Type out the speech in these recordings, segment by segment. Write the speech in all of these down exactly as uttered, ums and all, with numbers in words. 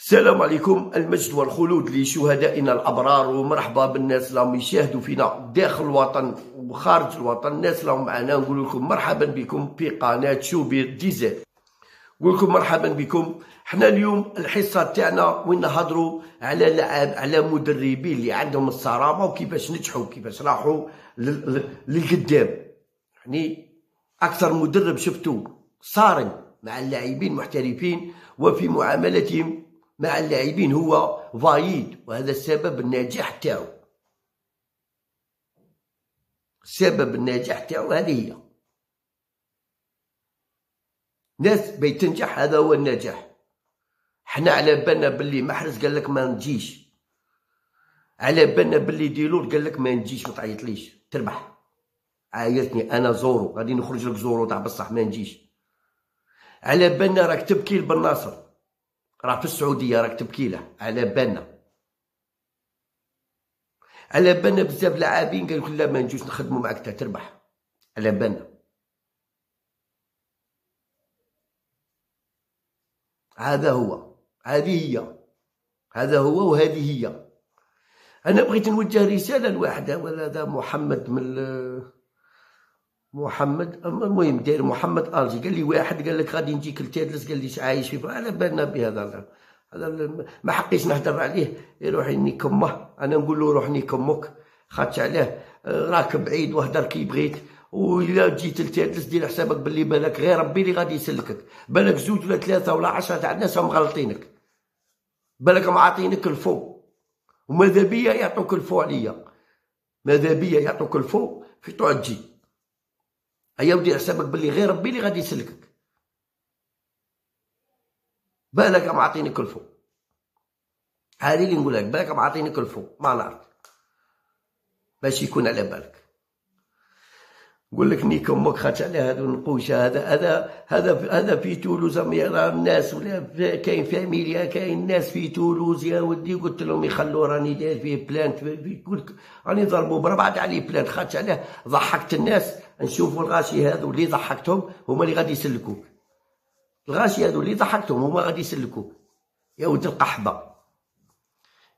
السلام عليكم، المجد والخلود لشهدائنا الأبرار، ومرحبا بالناس اللي راهم يشاهدوا فينا داخل الوطن وخارج الوطن. الناس اللي راهم معنا نقول لكم مرحبا بكم في قناة شوبير ديزاين، نقول لكم مرحبا بكم. حنا اليوم الحصة تاعنا وين نهضروا على لعاب، على مدربين اللي عندهم الصرامة وكيفاش نجحوا، كيفاش راحوا للقدام. يعني أكثر مدرب شفتو صارم مع اللاعبين المحترفين وفي معاملتهم مع اللاعبين هو فايد، وهذا السبب النجاح تاعو، سبب النجاح تاعو هذه هي. ناس بيتنجح، هذا هو النجاح. حنا على بالنا باللي محرز قال لك ما نجيش، على بالنا باللي ديلور قال لك ما نجيش، ما تعيطليش تربح. عايرتني انا زورو، غادي نخرج لك زورو تاع بصح ما نجيش. على بالنا راك تبكي لبن ناصر، راه في السعوديه راك تبكي له، على بالنا. على بالنا بزاف لاعبين قالوا لك لا ما نجوش نخدموا معاك حتى تربح، على بالنا. هذا هو، هذه هي، هذا هو وهذه هي. انا بغيت نوجه رساله لواحده، ولا هذا محمد من محمد، المهم داير محمد الجي، قال لي واحد قال لك غادي نجيك لتادلس، قال لي عايش في، على بالنا بهذا، هذا ما حقيش نهضر عليه، يروح ينيك امه. انا نقول له روح نيك امك، خاطش عليه راك بعيد وهدر كي بغيت، وإلا جيت لتادلس دير حسابك باللي بالك غير ربي اللي غادي يسلكك، بالك زوج ولا ثلاثه ولا عشره تاع الناس راهم غلطينك، بالك معاطينك الفو، وماذا بيا يعطوك الفو عليا، ماذا بيا يعطوك الفو في تقعد تجي. هيا ودي حسابك باللي غير ربي اللي غادي يسلكك، بالك معطيني كلفو، هذه اللي نقول لك، بالك معطيني كلفو، ما نعرف باش يكون على بالك. نقول لك نيك امك، خاطش على هذو النقوشه، هذا هذا هذا هذا في تولوز راه الناس، ولا كاين فاميليا، كاين ناس في تولوز يا ودي قلت لهم يخلوا، راني داير فيه بلانت، يقول لك راني ضربوا بربعه عليه بلانت، خاطش عليه ضحكت الناس. نشوفوا الغاشي هذو اللي ضحكتهم هما اللي غادي يسلكوك، الغاشي هذو اللي ضحكتهم هما غادي يسلكوك يا ود القحبه،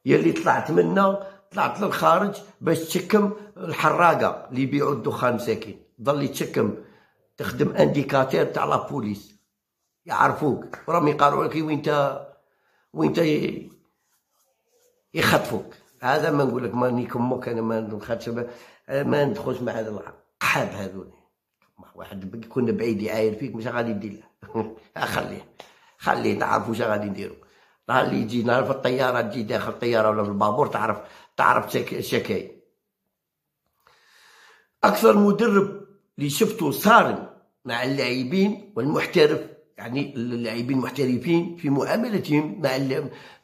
يا اللي طلعت منا طلعت للخارج باش تشكم الحراقه اللي يبيعوا الدخان مساكين، ظل تشكم تخدم انديكاتير تاع لابوليس يعرفوك، راهم يقارعوك وين تا وين تا يخطفوك. هذا ما نقول لك مانيك امك، انا ما ندخلش، ما ندخلش مع هذا العقل حاب هذول. واحد كنا بعيد يعاير فيك مش غادي ندير له خليه خليه، تعرف واش غادي نديرو. نهار اللي يجي نهار في الطياره تجي داخل الطياره ولا في البابور، تعرف تعرف الشكاية. اكثر مدرب اللي شفته صارم مع اللاعبين والمحترف، يعني اللاعبين المحترفين في معاملتهم مع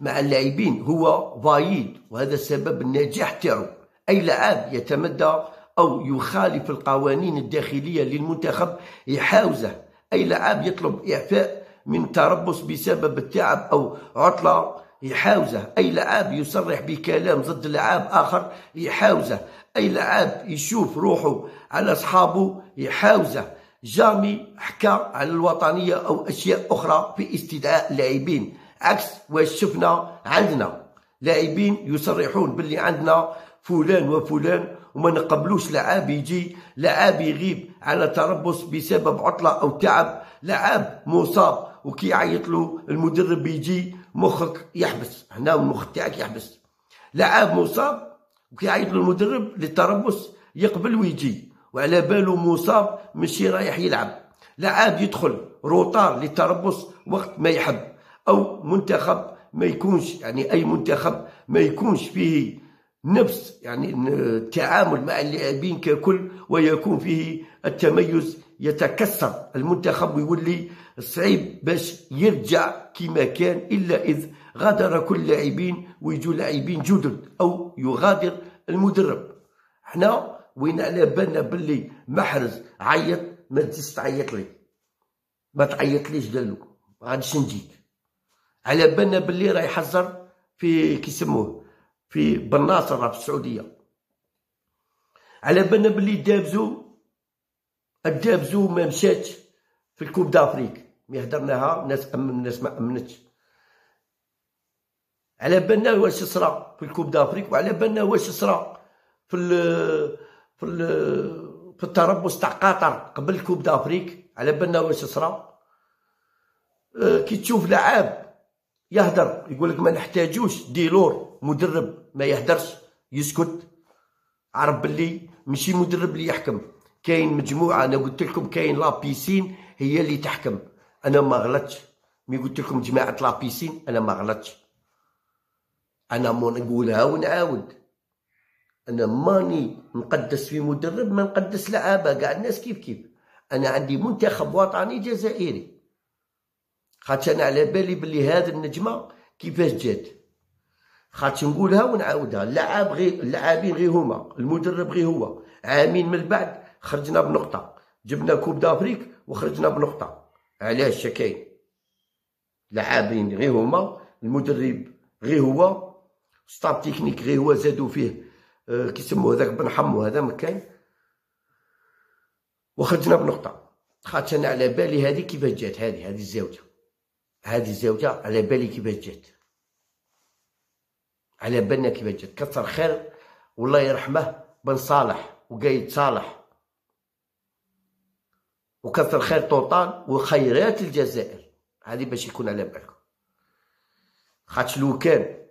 مع اللاعبين هو فايد، وهذا السبب النجاح تاعو. اي لاعب يتمدى أو يخالف القوانين الداخلية للمنتخب يحاوزه، أي لاعب يطلب إعفاء من تربص بسبب التعب أو عطلة يحاوزه، أي لاعب يصرح بكلام ضد لاعب آخر يحاوزه، أي لاعب يشوف روحه على أصحابه يحاوزه. جامي حكى على الوطنية أو أشياء أخرى في استدعاء اللاعبين، عكس واش شفنا عندنا، لاعبين يصرحون باللي عندنا فلان وفلان، وما نقبلوش لعاب يجي، لعاب يغيب على تربص بسبب عطله او تعب، لعاب مصاب وكي يعيط له المدرب يجي مخك يحبس، هنا المخ تاعك يحبس. لعاب مصاب وكي يعيط له المدرب للتربص يقبل ويجي، وعلى باله مصاب مشي رايح يلعب. لعاب يدخل روطار للتربص وقت ما يحب، او منتخب ما يكونش، يعني اي منتخب ما يكونش فيه نفس يعني التعامل مع اللاعبين ككل ويكون فيه التميز، يتكسر المنتخب ويولي صعيب باش يرجع كما كان، الا اذ غادر كل لاعبين ويجوا لاعبين جدد او يغادر المدرب. حنا وين على بالنا باللي محرز عيط، ما تجيش تعيط لي، ما تعيطليش، قال له ما غاديش نجيك، على بالنا باللي راه يحذر في كيسموه في بن ناصر راه في السعوديه، على بالنا بلي الدابزو الدابزو ما مشاتش في الكوب دافريك، مي هدرناها الناس، الناس ما امنتش، على بالنا واش صرا في الكوب دافريك، وعلى بالنا واش صرا في ال في ال في التربص تاع قطر قبل الكوب دافريك، على بالنا واش صرا. كي تشوف لاعب يهدر يقول لك ما نحتاجوش ديلور، مدرب ما يهدرش يسكت، عرف بلي ماشي مدرب اللي يحكم. كاين مجموعه، انا قلت لكم كاين لابيسين هي اللي تحكم، انا ما غلطتش. مي قلت لكم جماعه لابيسين انا ما غلطتش، انا ما نقولها ونعاود، انا ماني نقدس في مدرب، ما نقدس لعابه، كاع الناس كيف كيف. انا عندي منتخب وطني جزائري، خاطش انا على بالي بلي هذه النجمه كيفاش جات، خاطش نقولها ونعاودها. اللعاب غير اللاعبين غير هما، المدرب غير هو. عامين من بعد خرجنا بنقطه، جبنا كوب دافريك وخرجنا بنقطه. علاش شكاين؟ لاعبين غير هما، المدرب غير هو، ستاب تكنيك غير هو، زادوا فيه آه كيسموه هذاك بن حمو هذا مكان، وخرجنا بنقطه. خاطش انا على بالي هذه كيفاش جات، هذه هذه الزاوجه، هذه الزاوجه على بالي كيفاش جات، على بالنا كيفاش جات. كثر خير والله يرحمه بن صالح وقايد صالح، وكثر خير طوطان وخيرات الجزائر، هذه باش يكون على بالكم. خاطش لو كان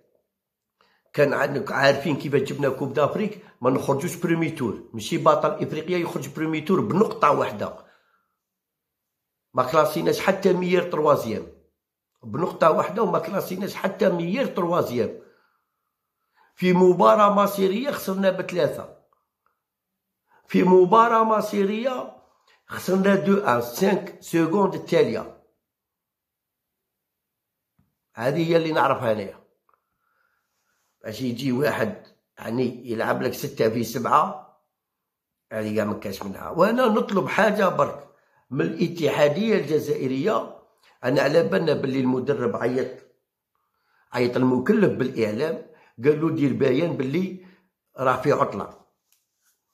كان عارفين كيفاش جبنا كوب دافريك ما نخرجوش بريمي تور، ماشي بطل افريقيا يخرج بريمي تور بنقطه واحده، ما كلاسيناش حتى ميير تروازيام، بنقطه واحده وما كلاسيناش حتى ميير تروازيام. في مباراه مصيريه خسرنا بثلاثه، في مباراه مصيريه خسرنا دو ان خمسة سكوند التاليه، هذه هي اللي نعرفها انايا. باش يجي واحد يعني يلعب لك ستة في سبعة، يعني كاع مكاش منها. وانا نطلب حاجه برك من الاتحاديه الجزائريه، انا على بالنا باللي المدرب عيط عيط المكلف بالاعلام قال له دير بيان باللي راه في عطله،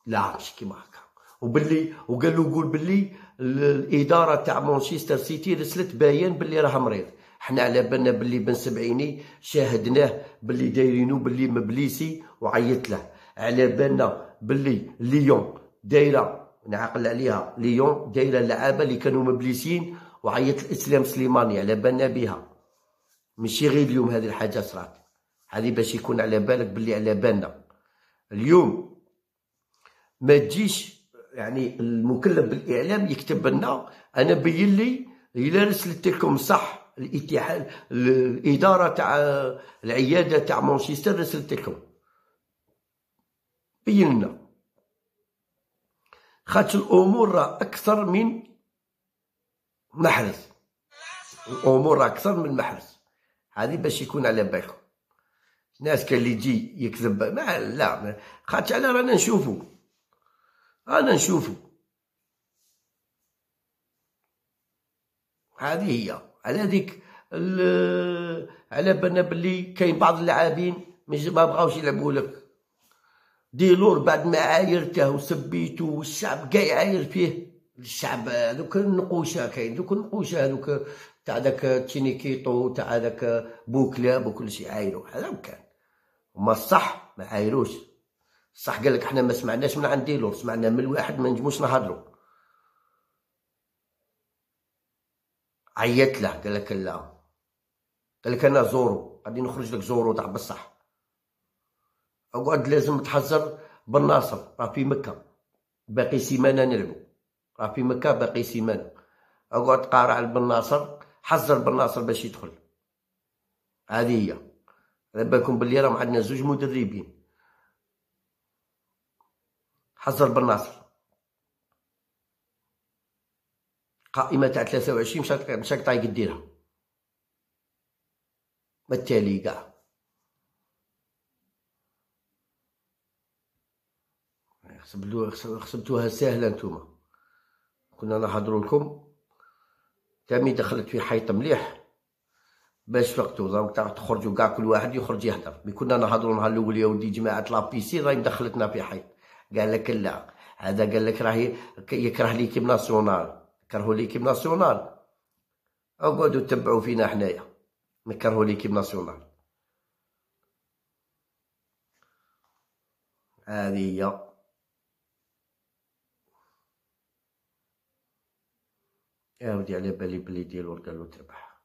لا مش كيما هكا، وباللي وقال له قول باللي الاداره تاع مانشستر سيتي رسلت بيان باللي راه مريض. حنا على بالنا باللي بن سبعيني شاهدناه باللي دايرينو باللي مبليسي وعيط له، على بالنا باللي ليون دايره نعقل عليها، ليون دايره اللعابه اللي كانوا مبليسين وعيط الاسلام سليماني، على بالنا بها. ماشي غير اليوم هذه الحاجه صرات، هذه باش يكون على بالك باللي على بالنا. اليوم ما تجيش يعني المكلف بالاعلام يكتب لنا انا بين لي الا رسلت لكم صح، الاتحاد الاداره تاع العياده تاع مانشستر رسلت لكم بين لنا، خاطش الامور اكثر من محرز، الامور اكثر من محرز، هذه باش يكون على بالكم. الناس كان اللي يجي يكذب ما لا، خاطش على رانا نشوفو، رانا نشوفو، هذه هي. على ديك على بالنا بلي كاين بعض اللاعبين ما بغاوش يلعبوا لك. ديلور بعد ما عايرته وسبيته والشعب كاع يعاير فيه، الشعب هذوك النقوشه، كاين دوك النقوشه هذوك تاع داك تشينيكيتو تاع داك بوكلا وكل شيء عايروا، هذا كان هما الصح ما عايروش. الصح قال لك احنا ما سمعناش من عند ديلور، سمعنا من واحد ما نجموش نهضروا، عيط له قال لك لا، قال لك انا زورو غادي نخرج لك زورو تاع بصح، اقعد لازم تحذر بن ناصر راه في مكه باقي سيمانه نلعبو، راه في مكه باقي سيمانه، اقعد قارع بن ناصر، حذر بن ناصر باش يدخل. هذه هي، على بالكم باللي راه عندنا زوج مدربين، حذر بن ناصر. قائمة تاع ثلاثة وعشرين مش هاك طايق ديرها، ما التالي كاع خسبتوها ساهلة. نتوما كنا نهضرو لكم، تامي دخلت في حيط مليح باش فقتو، دونك تخرجو كاع كل واحد يخرج يهدر. مي كنا نهضرو نهار الأول يا ودي جماعة لابيسي راهي مدخلتنا في حيط، قال لك لا هذا قال لك راهي يكره ليكيب ناسيونال، كرهوا ليكيب ناسيونال، اقعدوا تبعوا فينا حنايا نكرهوا ليكيب ناسيونال. هذه هي يا ودي على بالي بلي ديلور قالو تربح.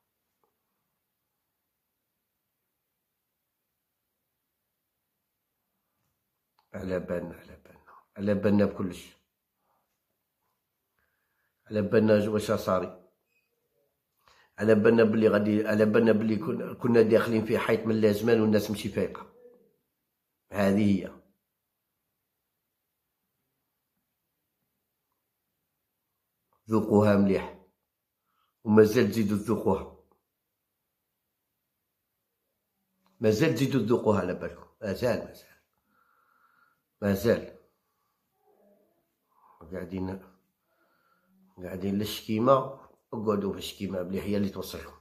على بالنا على بالنا على بالنا بكلش، على بالنا واش صاري، على بالنا بلي غادي، على بالنا بلي كنا داخلين في حيط من لا زمان والناس ماشي فايقه. هذه هي ذوقوها مليح ومازال تزيدوا تذوقوها، مازال تزيدوا تذوقوها على بالكم، مازال مازال مازال قاعدين قاعدين للشكيمه، اقعدوا في الشكيمه مليح هي اللي توصلكم.